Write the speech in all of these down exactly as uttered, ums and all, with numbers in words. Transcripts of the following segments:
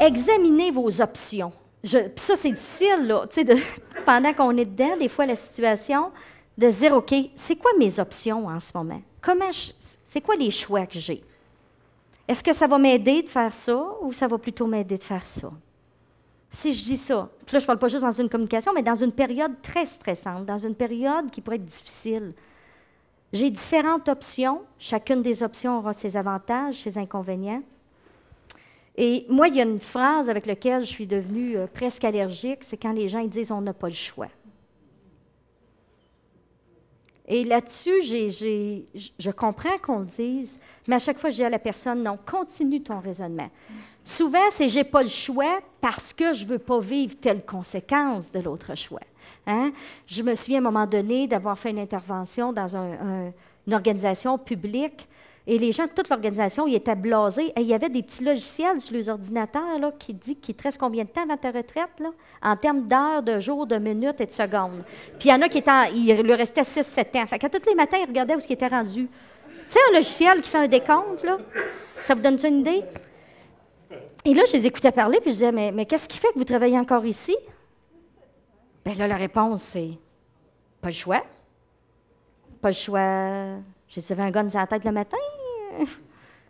Examinez vos options. Je, ça, c'est difficile, là, tu sais, de, pendant qu'on est dedans, des fois, la situation, de se dire, OK, c'est quoi mes options en ce moment? Comment je, c'est quoi les choix que j'ai? Est-ce que ça va m'aider de faire ça ou ça va plutôt m'aider de faire ça? Si je dis ça, puis là, je ne parle pas juste dans une communication, mais dans une période très stressante, dans une période qui pourrait être difficile. J'ai différentes options. Chacune des options aura ses avantages, ses inconvénients. Et moi, il y a une phrase avec laquelle je suis devenue euh, presque allergique, c'est quand les gens ils disent « on n'a pas le choix ». Et là-dessus, j'ai, j'ai, je comprends qu'on le dise, mais à chaque fois, je dis à la personne « non, continue ton raisonnement mm. ». Souvent, c'est « j'ai pas le choix parce que je veux pas vivre telle conséquence de l'autre choix hein? ». Je me souviens à un moment donné d'avoir fait une intervention dans un, un, une organisation publique. Et les gens de toute l'organisation, ils étaient blasés. Et il y avait des petits logiciels sur les ordinateurs là, qui disent qu'il te reste combien de temps avant ta retraite, là, en termes d'heures, de jours, de minutes et de secondes. Puis il y en a qui étaient, en, il leur restait six sept ans. Fait qu'à tous les matins, ils regardaient où ils étaient rendus. Tu sais, un logiciel qui fait un décompte, là, ça vous donne-tu une idée? Et là, je les écoutais parler, puis je disais, mais, mais qu'est-ce qui fait que vous travaillez encore ici? Bien là, la réponse, c'est pas le choix. Pas le choix. J'ai dit, un gars dans la tête le matin.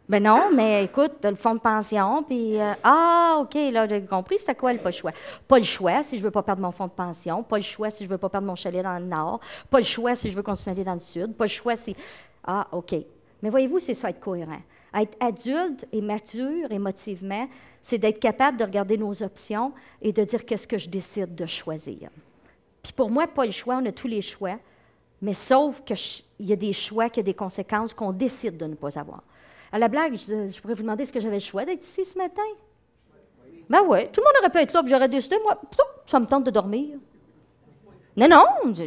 Ben non, mais écoute, t'as le fonds de pension, puis euh, ah, OK, là, j'ai compris, c'était quoi le pas le choix? Pas le choix si je veux pas perdre mon fonds de pension, pas le choix si je veux pas perdre mon chalet dans le nord, pas le choix si je veux continuer à aller dans le sud, pas le choix si... Ah, OK. Mais voyez-vous, c'est ça, être cohérent. Être adulte et mature émotivement, c'est d'être capable de regarder nos options et de dire qu'est-ce que je décide de choisir. Puis pour moi, pas le choix, on a tous les choix. Mais sauf qu'il y a des choix, qu'il y a des conséquences qu'on décide de ne pas avoir. À la blague, je, je pourrais vous demander, est-ce que j'avais le choix d'être ici ce matin? Oui. Ben oui, tout le monde aurait pu être là, puis j'aurais décidé, moi, plutôt, ça me tente de dormir. Non, non,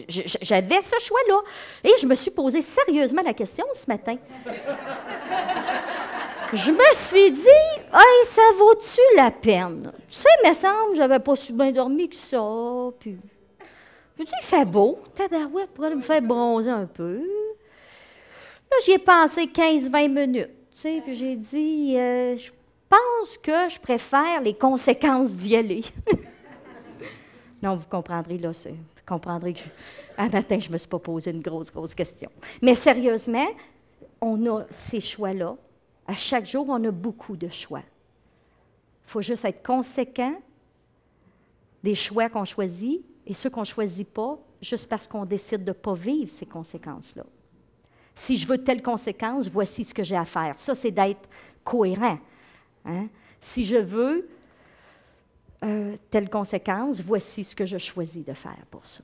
j'avais ce choix-là. Et je me suis posé sérieusement la question ce matin. Je me suis dit, « Hey, ça vaut-tu la peine? » Tu sais, il me semble, j'avais pas si bien dormi que ça, puis... Puis il fait beau, tabarouette, pourrait me faire bronzer un peu. Là, j'y ai pensé quinze vingt minutes, tu sais, puis j'ai dit, euh, je pense que je préfère les conséquences d'y aller. Non, vous comprendrez, là, vous comprendrez qu'à matin, je ne me suis pas posé une grosse, grosse question. Mais sérieusement, on a ces choix-là. À chaque jour, on a beaucoup de choix. Il faut juste être conséquent des choix qu'on choisit, et ceux qu'on ne choisit pas, juste parce qu'on décide de ne pas vivre ces conséquences-là. Si je veux telle conséquence, voici ce que j'ai à faire. Ça, c'est d'être cohérent. Hein? Si je veux euh, telle conséquence, voici ce que je choisis de faire pour ça.